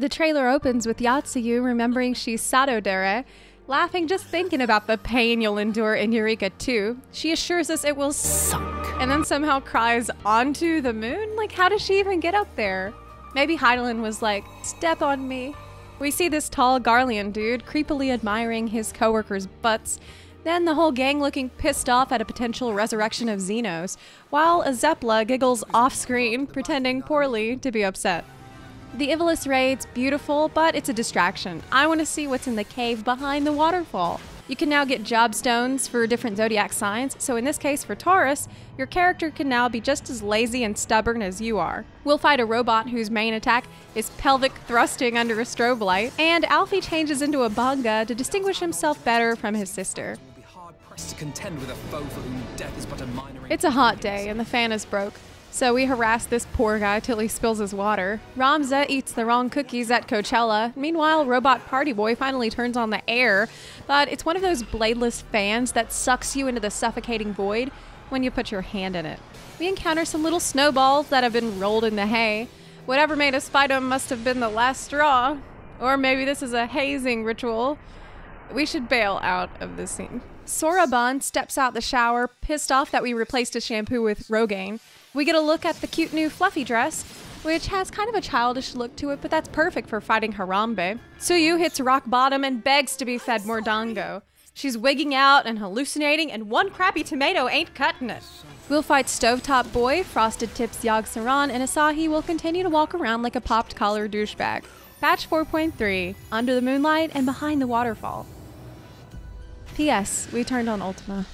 The trailer opens with Yotsuyu remembering she's Sado Dere, laughing just thinking about the pain you'll endure in Eureka 2. She assures us it will suck, and then somehow cries onto the moon? Like, how does she even get up there? Maybe Hydaelyn was like, step on me. We see this tall Garlean dude creepily admiring his coworkers' butts, then the whole gang looking pissed off at a potential resurrection of Zenos, while a Zeppla giggles off-screen, pretending poorly to be upset. The Ivalis raid's beautiful, but it's a distraction. I want to see what's in the cave behind the waterfall. You can now get job stones for different zodiac signs, so in this case for Taurus, your character can now be just as lazy and stubborn as you are. We'll fight a robot whose main attack is pelvic thrusting under a strobe light, and Alfie changes into a bunga to distinguish himself better from his sister. It's a hot day and the fan is broke, so we harass this poor guy till he spills his water. Ramza eats the wrong cookies at Coachella. Meanwhile, Robot Party Boy finally turns on the air, but it's one of those bladeless fans that sucks you into the suffocating void when you put your hand in it. We encounter some little snowballs that have been rolled in the hay. Whatever made us fight them must have been the last straw. Or maybe this is a hazing ritual. We should bail out of this scene. Sora Bon steps out the shower, pissed off that we replaced his shampoo with Rogaine. We get a look at the cute new fluffy dress, which has kind of a childish look to it, but that's perfect for fighting Harambe. Tsuyu hits rock bottom and begs to be fed more dango. She's wigging out and hallucinating, and one crappy tomato ain't cutting it. We'll fight Stovetop Boy, Frosted Tips Yogsaran, and Asahi will continue to walk around like a popped collar douchebag. Patch 4.3, Under the Moonlight and Behind the Waterfall. P.S. We turned on Ultima.